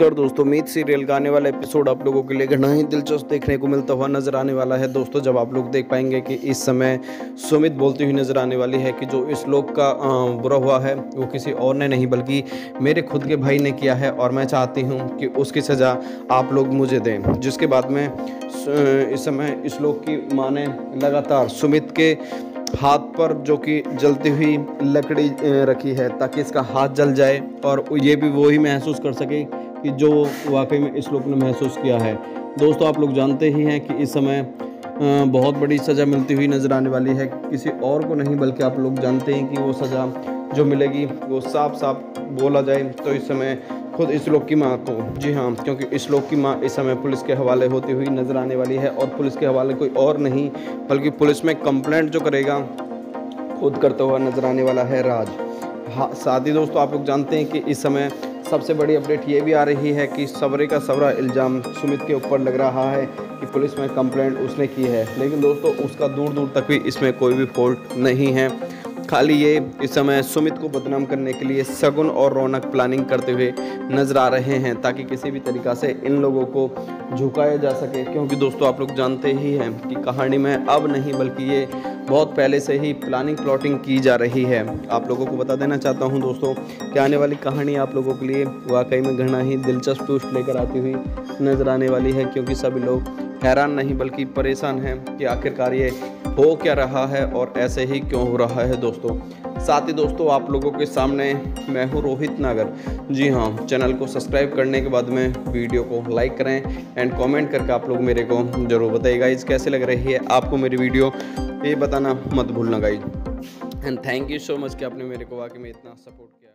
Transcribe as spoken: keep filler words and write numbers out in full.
नमस्कार दोस्तों, मीत सीरियल का आने वाला एपिसोड आप लोगों के लिए घना ही दिलचस्प देखने को मिलता हुआ नज़र आने वाला है दोस्तों। जब आप लोग देख पाएंगे कि इस समय सुमित बोलती हुई नज़र आने वाली है कि जो इस लोक का बुरा हुआ है वो किसी और ने नहीं बल्कि मेरे खुद के भाई ने किया है और मैं चाहती हूँ कि उसकी सज़ा आप लोग मुझे दें। जिसके बाद में इस समय इस लोक की माँ ने लगातार सुमित के हाथ पर जो कि जलती हुई लकड़ी रखी है ताकि इसका हाथ जल जाए और ये भी वो ही महसूस कर सके कि जो वाकई में इस लोक ने महसूस किया है। दोस्तों आप लोग जानते ही हैं कि इस समय बहुत बड़ी सज़ा मिलती हुई नज़र आने वाली है, किसी और को नहीं बल्कि आप लोग जानते हैं कि वो सज़ा जो मिलेगी वो साफ साफ बोला जाए तो इस समय खुद इस लोक की माँ को, जी हाँ, क्योंकि इस लोक की माँ इस समय पुलिस के हवाले होती हुई नज़र आने वाली है और पुलिस के हवाले कोई और नहीं बल्कि पुलिस में कंप्लेंट जो करेगा खुद करता हुआ नज़र आने वाला है राज। हाँ, साथ ही दोस्तों आप लोग जानते हैं कि इस समय सबसे बड़ी अपडेट ये भी आ रही है कि सवरे का सवरा इल्ज़ाम सुमित के ऊपर लग रहा है कि पुलिस में कंप्लेंट उसने की है, लेकिन दोस्तों उसका दूर दूर तक भी इसमें कोई भी फॉल्ट नहीं है। खाली ये इस समय सुमित को बदनाम करने के लिए शगुन और रौनक प्लानिंग करते हुए नज़र आ रहे हैं ताकि किसी भी तरीक़ा से इन लोगों को झुकाया जा सके, क्योंकि दोस्तों आप लोग जानते ही हैं कि कहानी में अब नहीं बल्कि ये बहुत पहले से ही प्लानिंग प्लॉटिंग की जा रही है। आप लोगों को बता देना चाहता हूं दोस्तों कि आने वाली कहानी आप लोगों के लिए वाकई में घना ही दिलचस्प ट्विस्ट लेकर आती हुई नज़र आने वाली है, क्योंकि सभी लोग हैरान नहीं बल्कि परेशान हैं कि आखिरकार ये हो क्या रहा है और ऐसे ही क्यों हो रहा है दोस्तों। साथ ही दोस्तों आप लोगों के सामने मैं हूँ रोहित नागर, जी हाँ, चैनल को सब्सक्राइब करने के बाद में वीडियो को लाइक करें एंड कमेंट करके आप लोग मेरे को ज़रूर बताइए गाइज कैसे लग रही है आपको मेरी वीडियो, ये बताना मत भूलना guys. And thank you so much कि आपने मेरे को वाकई में इतना सपोर्ट किया।